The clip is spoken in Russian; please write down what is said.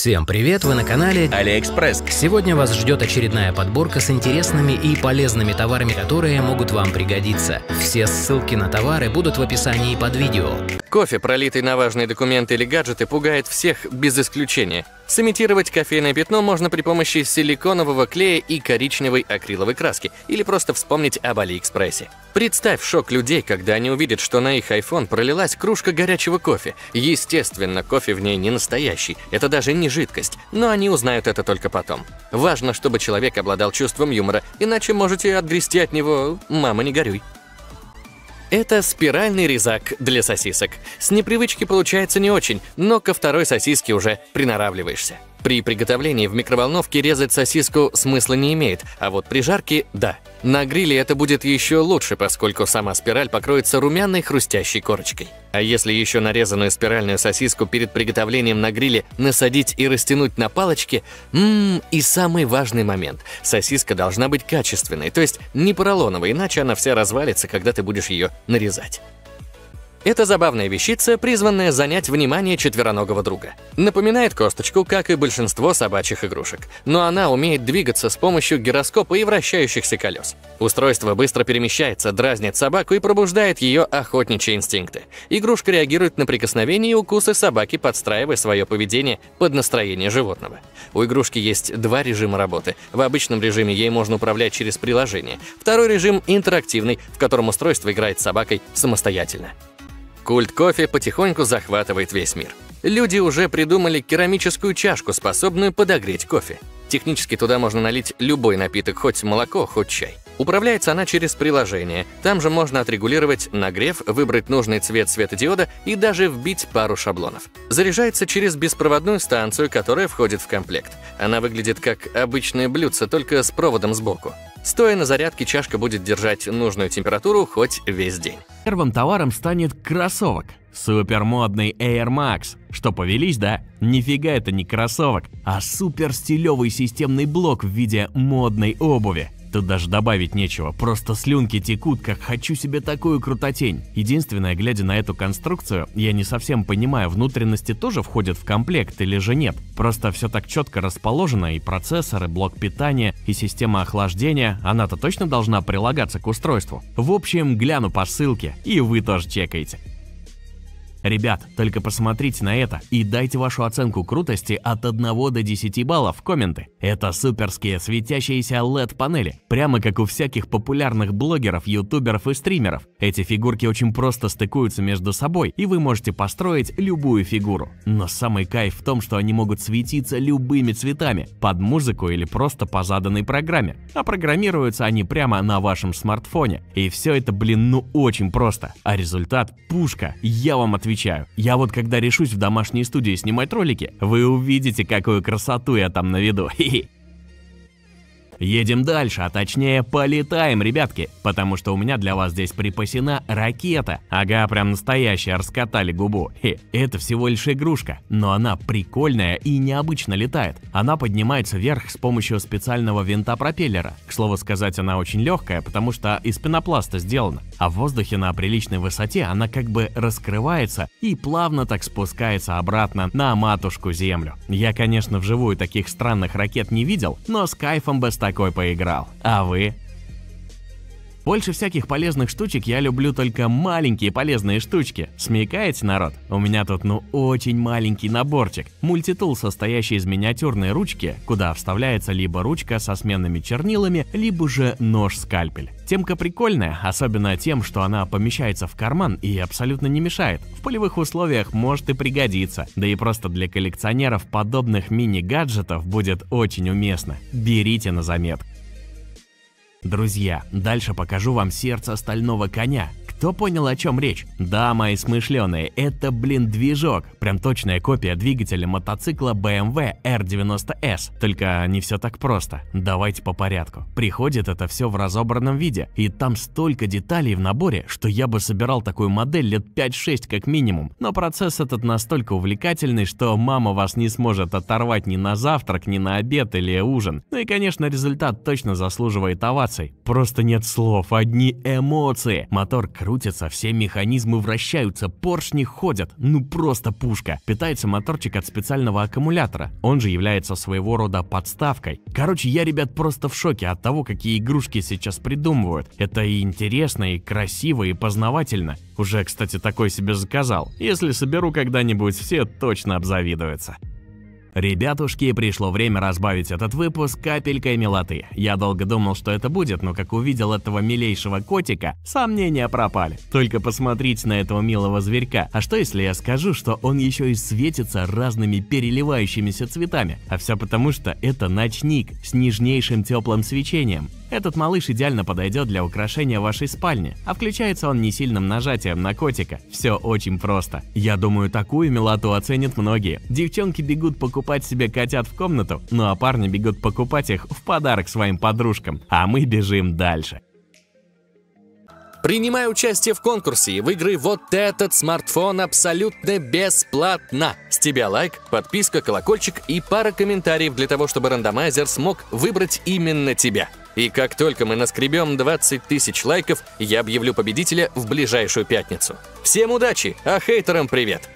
Всем привет, вы на канале AliExpress. Сегодня вас ждет очередная подборка с интересными и полезными товарами, которые могут вам пригодиться. Все ссылки на товары будут в описании под видео. Кофе, пролитый на важные документы или гаджеты, пугает всех без исключения. Сымитировать кофейное пятно можно при помощи силиконового клея и коричневой акриловой краски, или просто вспомнить об Алиэкспрессе. Представь шок людей, когда они увидят, что на их iPhone пролилась кружка горячего кофе. Естественно, кофе в ней не настоящий, это даже не жидкость, но они узнают это только потом. Важно, чтобы человек обладал чувством юмора, иначе можете отгрести от него «мама, не горюй». Это спиральный резак для сосисок. С непривычки получается не очень, но ко второй сосиске уже приноравливаешься. При приготовлении в микроволновке резать сосиску смысла не имеет, а вот при жарке – да. На гриле это будет еще лучше, поскольку сама спираль покроется румяной хрустящей корочкой. А если еще нарезанную спиральную сосиску перед приготовлением на гриле насадить и растянуть на палочке – и самый важный момент – сосиска должна быть качественной, то есть не поролоновой, иначе она вся развалится, когда ты будешь ее нарезать. Это забавная вещица, призванная занять внимание четвероногого друга. Напоминает косточку, как и большинство собачьих игрушек, но она умеет двигаться с помощью гироскопа и вращающихся колес. Устройство быстро перемещается, дразнит собаку и пробуждает ее охотничьи инстинкты. Игрушка реагирует на прикосновение и укусы собаки, подстраивая свое поведение под настроение животного. У игрушки есть два режима работы. В обычном режиме ей можно управлять через приложение. Второй режим – интерактивный, в котором устройство играет с собакой самостоятельно. Культ кофе потихоньку захватывает весь мир. Люди уже придумали керамическую чашку, способную подогреть кофе. Технически туда можно налить любой напиток, хоть молоко, хоть чай. Управляется она через приложение. Там же можно отрегулировать нагрев, выбрать нужный цвет светодиода и даже вбить пару шаблонов. Заряжается через беспроводную станцию, которая входит в комплект. Она выглядит как обычное блюдце, только с проводом сбоку. Стоя на зарядке, чашка будет держать нужную температуру хоть весь день. Первым товаром станет кроссовок. Супермодный Air Max. Что повелись, да? Нифига это не кроссовок, а суперстилевый системный блок в виде модной обуви. Тут даже добавить нечего, просто слюнки текут, как «хочу себе такую крутотень». Единственное, глядя на эту конструкцию, я не совсем понимаю, внутренности тоже входят в комплект или же нет. Просто все так четко расположено, и процессор, и блок питания, и система охлаждения, она-то точно должна прилагаться к устройству. В общем, гляну по ссылке, и вы тоже чекаете. Ребят, только посмотрите на это и дайте вашу оценку крутости от 1 до 10 баллов в комменты. Это суперские светящиеся LED-панели, прямо как у всяких популярных блогеров, ютуберов и стримеров. Эти фигурки очень просто стыкуются между собой, и вы можете построить любую фигуру. Но самый кайф в том, что они могут светиться любыми цветами, под музыку или просто по заданной программе. А программируются они прямо на вашем смартфоне. И все это, блин, ну очень просто. А результат – пушка, я вам отвечаю. Я вот когда решусь в домашней студии снимать ролики, вы увидите, какую красоту я там наведу. Хе-хе. Едем дальше, а точнее полетаем, ребятки, потому что у меня для вас здесь припасена ракета. Ага, прям настоящая, раскатали губу. Хе. Это всего лишь игрушка, но она прикольная и необычно летает. Она поднимается вверх с помощью специального винта пропеллера. К слову сказать, она очень легкая, потому что из пенопласта сделана. А в воздухе на приличной высоте она как бы раскрывается и плавно так спускается обратно на матушку Землю. Я, конечно, вживую таких странных ракет не видел, но с кайфом бы такой поиграл. А вы? Больше всяких полезных штучек я люблю только маленькие полезные штучки. Смекаете, народ? У меня тут ну очень маленький наборчик. Мультитул, состоящий из миниатюрной ручки, куда вставляется либо ручка со сменными чернилами, либо же нож-скальпель. Темка прикольная, особенно тем, что она помещается в карман и абсолютно не мешает. В полевых условиях может и пригодиться, да и просто для коллекционеров подобных мини-гаджетов будет очень уместно. Берите на заметку. Друзья, дальше покажу вам сердце стального коня. Кто понял, о чем речь? Да, мои смышленые, это, блин, движок. Прям точная копия двигателя мотоцикла BMW R90S. Только не все так просто. Давайте по порядку. Приходит это все в разобранном виде. И там столько деталей в наборе, что я бы собирал такую модель лет 5-6 как минимум. Но процесс этот настолько увлекательный, что мама вас не сможет оторвать ни на завтрак, ни на обед или ужин. Ну и, конечно, результат точно заслуживает оваций. Просто нет слов, одни эмоции. Мотор крутится. крутится, все механизмы вращаются, поршни ходят, ну просто пушка. Питается моторчик от специального аккумулятора, он же является своего рода подставкой. Короче, я, ребят, просто в шоке от того, какие игрушки сейчас придумывают. Это и интересно, и красиво, и познавательно. Уже, кстати, такой себе заказал. Если соберу когда-нибудь, все точно обзавидуются. Ребятушки, пришло время разбавить этот выпуск капелькой милоты. Я долго думал, что это будет, но как увидел этого милейшего котика, сомнения пропали. Только посмотрите на этого милого зверька. А что если я скажу, что он еще и светится разными переливающимися цветами? А все потому, что это ночник с нежнейшим теплым свечением. Этот малыш идеально подойдет для украшения вашей спальни, а включается он не сильным нажатием на котика. Все очень просто. Я думаю, такую милоту оценят многие. Девчонки бегут покупать себе котят в комнату, ну а парни бегут покупать их в подарок своим подружкам. А мы бежим дальше. Принимай участие в конкурсе и выиграй вот этот смартфон абсолютно бесплатно. С тебя лайк, подписка, колокольчик и пара комментариев для того, чтобы рандомайзер смог выбрать именно тебя. И как только мы наскребем 20 тысяч лайков, я объявлю победителя в ближайшую пятницу. Всем удачи, а хейтерам привет!